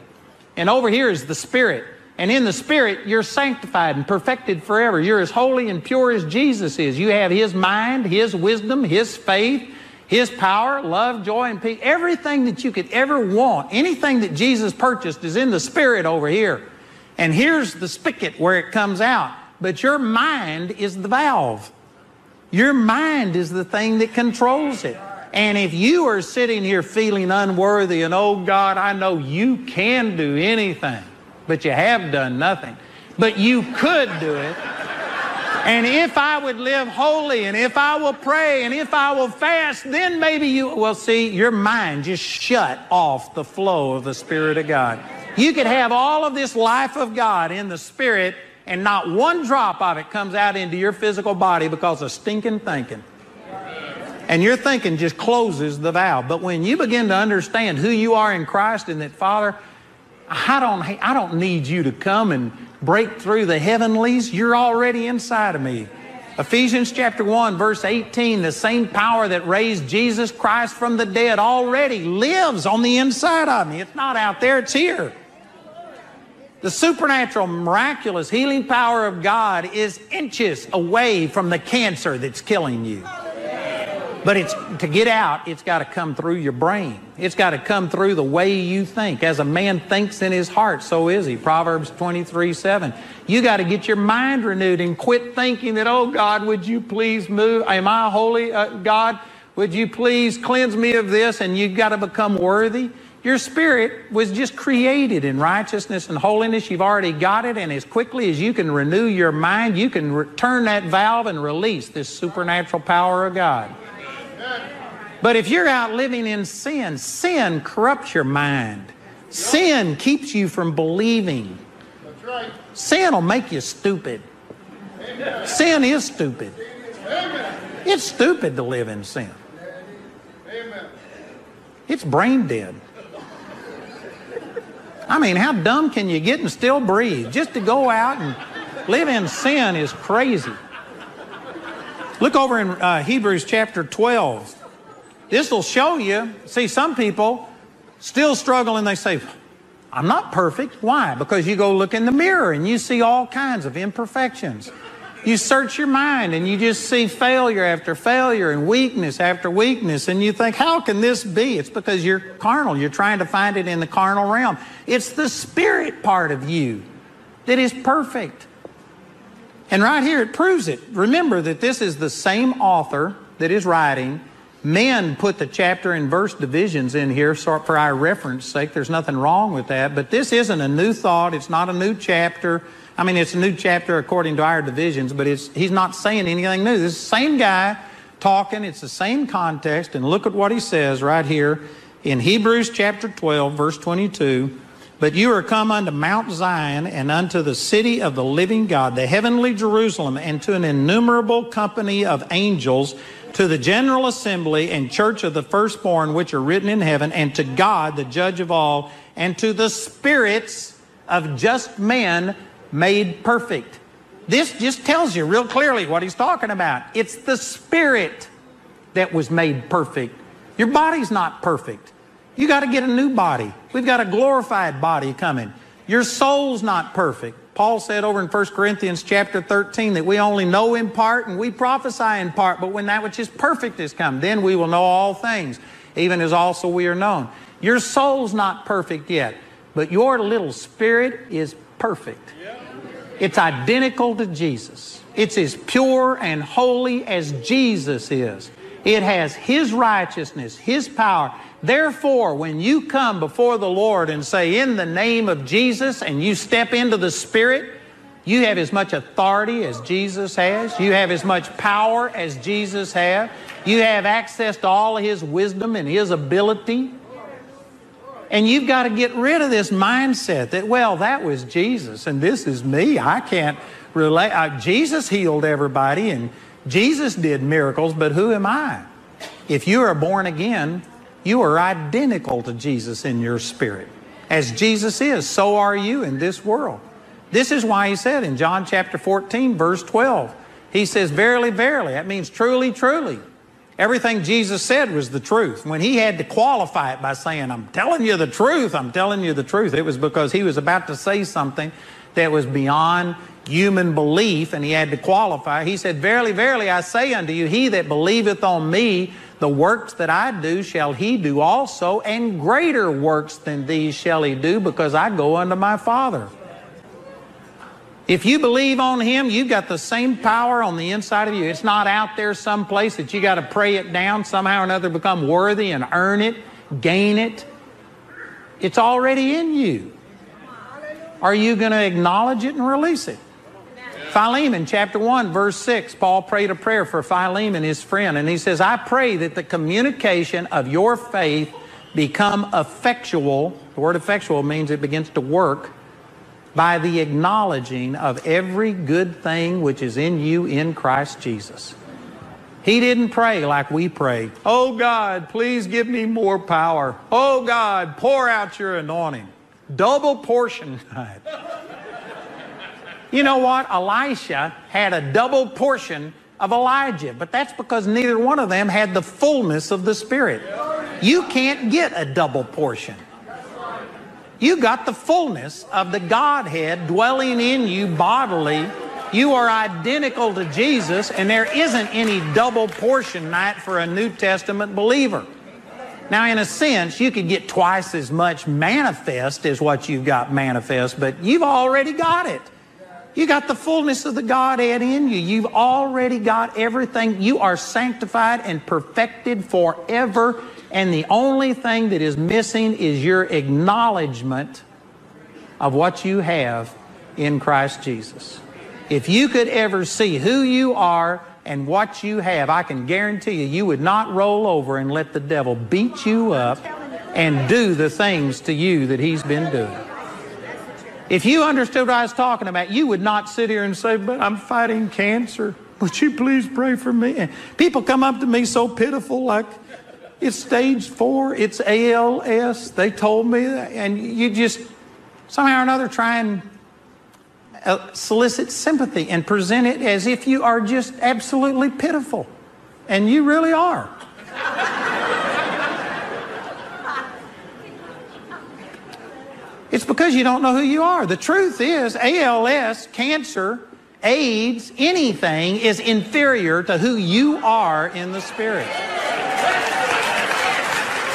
and over here is the Spirit, and in the Spirit you're sanctified and perfected forever. You're as holy and pure as Jesus is. You have His mind, His wisdom, His faith, His power, love, joy, and peace. Everything that you could ever want, anything that Jesus purchased is in the Spirit over here. And here's the spigot where it comes out. But your mind is the valve. Your mind is the thing that controls it. And if you are sitting here feeling unworthy and, oh God, I know you can do anything, but you have done nothing. But you could do it. And if I would live holy, and if I will pray, and if I will fast, then maybe you will see your mind just shut off the flow of the Spirit of God. You could have all of this life of God in the Spirit, and not one drop of it comes out into your physical body because of stinking thinking. And your thinking just closes the valve. But when you begin to understand who you are in Christ and that, Father, I don't need you to come and break through the heavenlies. You're already inside of me. Ephesians chapter 1, verse 18, the same power that raised Jesus Christ from the dead already lives on the inside of me. It's not out there, it's here. The supernatural, miraculous healing power of God is inches away from the cancer that's killing you. But to get out, it's got to come through your brain. It's got to come through the way you think. As a man thinks in his heart, so is he. Proverbs 23:7. You got to get your mind renewed and quit thinking that, oh, God, would you please move? Am I holy? God, would you please cleanse me of this? And you've got to become worthy. Your spirit was just created in righteousness and holiness. You've already got it. And as quickly as you can renew your mind, you can turn that valve and release this supernatural power of God. But if you're out living in sin, sin corrupts your mind. Sin keeps you from believing. Sin will make you stupid. Sin is stupid. It's stupid to live in sin. It's brain dead. I mean, how dumb can you get and still breathe? Just to go out and live in sin is crazy. Look over in Hebrews chapter 12. This will show you. See, some people still struggle and they say, I'm not perfect. Why? Because you go look in the mirror and you see all kinds of imperfections. You search your mind and you just see failure after failure and weakness after weakness. And you think, how can this be? It's because you're carnal. You're trying to find it in the carnal realm. It's the spirit part of you that is perfect. And right here it proves it. Remember that this is the same author that is writing. Men put the chapter and verse divisions in here for our reference sake. There's nothing wrong with that. But this isn't a new thought. It's not a new chapter. I mean, it's a new chapter according to our divisions, but he's not saying anything new. This is the same guy talking. It's the same context. And look at what he says right here in Hebrews chapter 12, verse 22. But you are come unto Mount Zion and unto the city of the living God, the heavenly Jerusalem, and to an innumerable company of angels, to the general assembly and church of the firstborn which are written in heaven, and to God, the judge of all, and to the spirits of just men made perfect. This just tells you real clearly what he's talking about. It's the spirit that was made perfect. Your body's not perfect. You got to get a new body. We've got a glorified body coming. Your soul's not perfect. Paul said over in 1 Corinthians chapter 13 that we only know in part and we prophesy in part, but when that which is perfect is come, then we will know all things, even as also we are known. Your soul's not perfect yet, but your little spirit is perfect. It's identical to Jesus. It's as pure and holy as Jesus is. It has His righteousness, His power. Therefore, when you come before the Lord and say, in the name of Jesus, and you step into the Spirit, you have as much authority as Jesus has. You have as much power as Jesus has. You have access to all of His wisdom and His ability. And you've got to get rid of this mindset that, well, that was Jesus and this is me. I can't relate. Jesus healed everybody and Jesus did miracles, but who am I? If you are born again, you are identical to Jesus in your spirit. As Jesus is, so are you in this world. This is why He said in John chapter 14, verse 12, He says, verily, verily. That means truly, truly. Everything Jesus said was the truth. When He had to qualify it by saying, I'm telling you the truth, I'm telling you the truth, it was because He was about to say something that was beyond human belief, and He had to qualify. He said, verily, verily, I say unto you, he that believeth on me, the works that I do shall he do also, and greater works than these shall he do, because I go unto my Father. If you believe on Him, you've got the same power on the inside of you. It's not out there someplace that you got to pray it down somehow or another, become worthy and earn it, gain it. It's already in you. Are you going to acknowledge it and release it? Philemon chapter 1, verse 6, Paul prayed a prayer for Philemon, his friend, and he says, I pray that the communication of your faith become effectual. The word effectual means it begins to work by the acknowledging of every good thing which is in you in Christ Jesus. He didn't pray like we pray. Oh God, please give me more power. Oh God, pour out your anointing. Double portion. You know what? Elisha had a double portion of Elijah, but that's because neither one of them had the fullness of the Spirit. You can't get a double portion. You got the fullness of the Godhead dwelling in you bodily. You are identical to Jesus, and there isn't any double portion night for a New Testament believer. Now, in a sense, you could get twice as much manifest as what you've got manifest, but you've already got it. You got the fullness of the Godhead in you. You've already got everything. You are sanctified and perfected forever. And the only thing that is missing is your acknowledgement of what you have in Christ Jesus. If you could ever see who you are and what you have, I can guarantee you, you would not roll over and let the devil beat you up and do the things to you that he's been doing. If you understood what I was talking about, you would not sit here and say, but I'm fighting cancer. Would you please pray for me? And people come up to me so pitiful, like it's stage 4, it's ALS. They told me that. And you just somehow or another try and solicit sympathy and present it as if you are just absolutely pitiful. And you really are. It's because you don't know who you are. The truth is, ALS, cancer, AIDS, anything is inferior to who you are in the Spirit.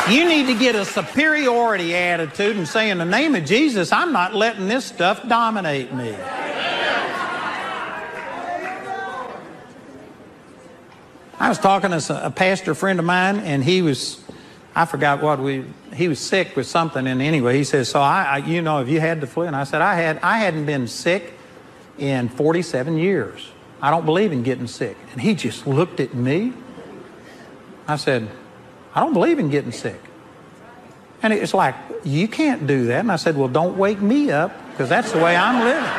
You need to get a superiority attitude and say, in the name of Jesus, I'm not letting this stuff dominate me. I was talking to a pastor friend of mine, and he was, I forgot what he was sick with something, and anyway, he says, so you know, have you had the flu? And I said, I hadn't been sick in 47 years. I don't believe in getting sick. And he just looked at me. I said, I don't believe in getting sick. And it's like, you can't do that. And I said, well, don't wake me up, because that's the way I'm living.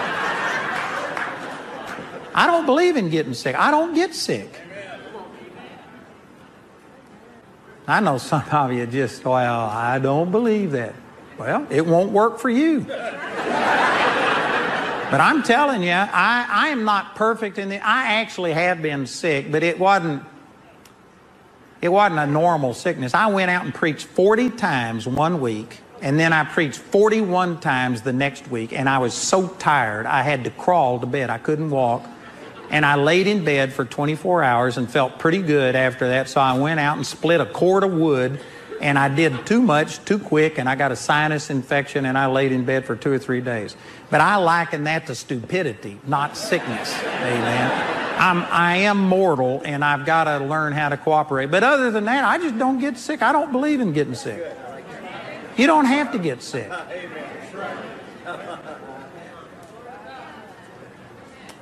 I don't believe in getting sick. I don't get sick. I know some of you just, well, I don't believe that. Well, it won't work for you. But I'm telling you, I am not perfect in the, I actually have been sick, but it wasn't a normal sickness. I went out and preached 40 times one week And then I preached 41 times the next week, and I was so tired I had to crawl to bed. I couldn't walk. And I laid in bed for 24 hours and felt pretty good after that, so I went out and split a cord of wood, and I did too much, too quick, and I got a sinus infection, and I laid in bed for 2 or 3 days. But I liken that to stupidity, not sickness. Amen. I am mortal, and I've got to learn how to cooperate. But other than that, I just don't get sick. I don't believe in getting sick. You don't have to get sick.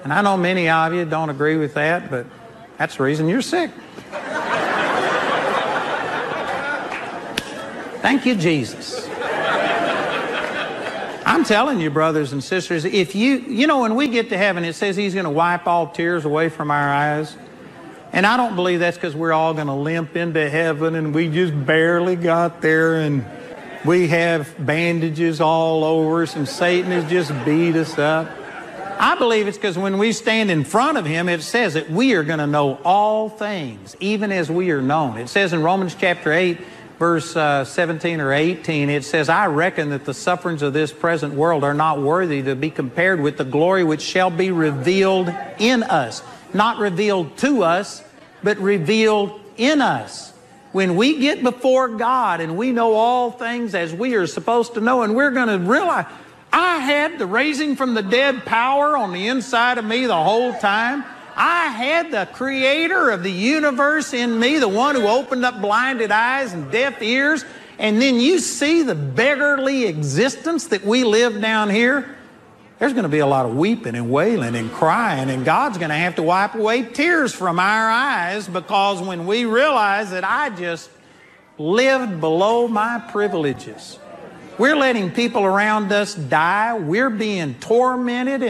And I know many of you don't agree with that, but that's the reason you're sick. Thank you, Jesus. I'm telling you, brothers and sisters, if you know, when we get to heaven, it says he's going to wipe all tears away from our eyes. And I don't believe that's because we're all going to limp into heaven and we just barely got there and we have bandages all over us and Satan has just beat us up. I believe it's because when we stand in front of him, it says that we are going to know all things, even as we are known. It says in Romans chapter 8, verse 17 or 18, it says, I reckon that the sufferings of this present world are not worthy to be compared with the glory which shall be revealed in us. Not revealed to us, but revealed in us. When we get before God and we know all things as we are supposed to know, and we're going to realize, I had the raising from the dead power on the inside of me the whole time. I had the creator of the universe in me, the one who opened up blinded eyes and deaf ears. And then you see the beggarly existence that we live down here. There's going to be a lot of weeping and wailing and crying, and God's going to have to wipe away tears from our eyes, because when we realize that I just lived below my privileges. We're letting people around us die. We're being tormented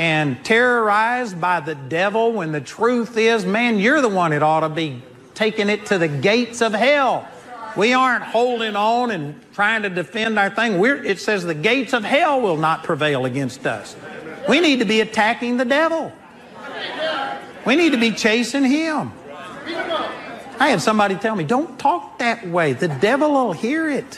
and terrorized by the devil, when the truth is, man, you're the one that ought to be taking it to the gates of hell. We aren't holding on and trying to defend our thing. It says the gates of hell will not prevail against us. We need to be attacking the devil. We need to be chasing him. I had somebody tell me, don't talk that way. The devil will hear it.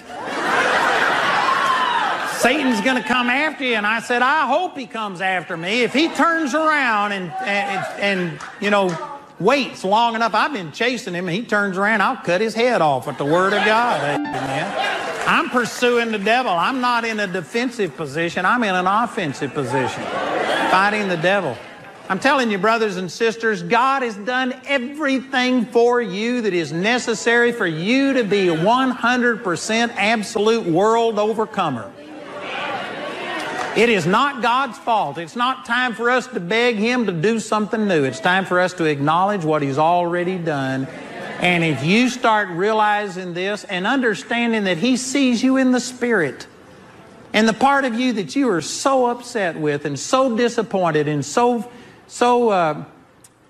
Satan's going to come after you. And I said, I hope he comes after me. If he turns around and you know, waits long enough, I've been chasing him, and he turns around, I'll cut his head off at the word of God. Amen. I'm pursuing the devil. I'm not in a defensive position. I'm in an offensive position, fighting the devil. I'm telling you, brothers and sisters, God has done everything for you that is necessary for you to be a 100% absolute world overcomer. It is not God's fault. It's not time for us to beg him to do something new. It's time for us to acknowledge what he's already done. And if you start realizing this and understanding that he sees you in the spirit, and the part of you that you are so upset with and so disappointed and so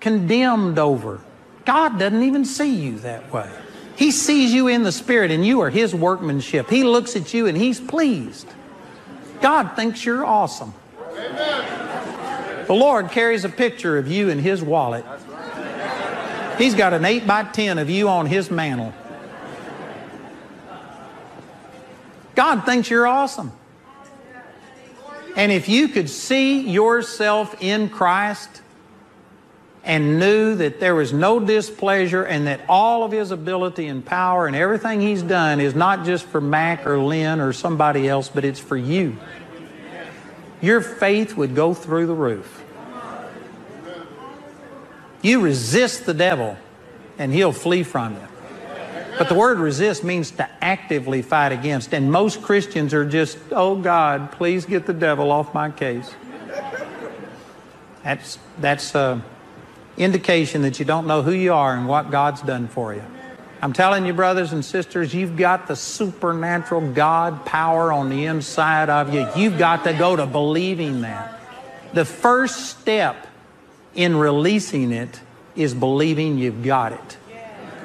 condemned over, God doesn't even see you that way. He sees you in the spirit, and you are his workmanship. He looks at you and he's pleased. God thinks you're awesome. Amen. The Lord carries a picture of you in his wallet. He's got an 8x10 of you on his mantle. God thinks you're awesome. And if you could see yourself in Christ and knew that there was no displeasure, and that all of his ability and power and everything he's done is not just for Mac or Lynn or somebody else, but it's for you, your faith would go through the roof. You resist the devil and he'll flee from you. But the word resist means to actively fight against. And most Christians are just, oh God, please get the devil off my case. That's indication that you don't know who you are and what God's done for you. I'm telling you, brothers and sisters, you've got the supernatural God power on the inside of you. You've got to go to believing that. The first step in releasing it is believing you've got it.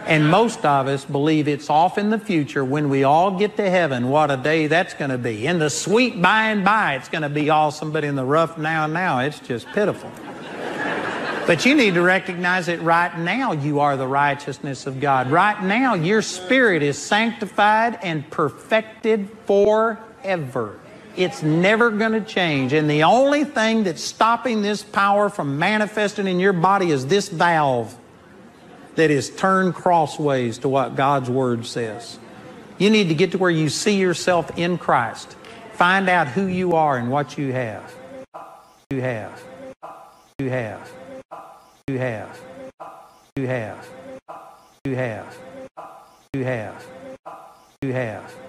And most of us believe it's off in the future. When we all get to heaven, what a day that's going to be. In the sweet by and by, it's going to be awesome, but in the rough now, it's just pitiful. But you need to recognize that right now you are the righteousness of God. Right now your spirit is sanctified and perfected forever. It's never going to change. And the only thing that's stopping this power from manifesting in your body is this valve that is turned crossways to what God's Word says. You need to get to where you see yourself in Christ. Find out who you are and what you have. You have. You have. You have. You have. You have. You have. You have.